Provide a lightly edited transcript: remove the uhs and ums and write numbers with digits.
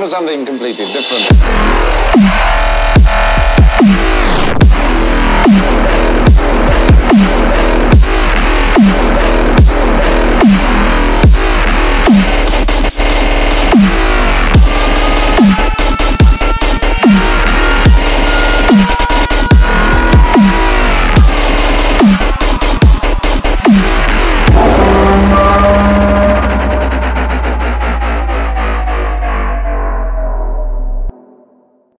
for something completely different.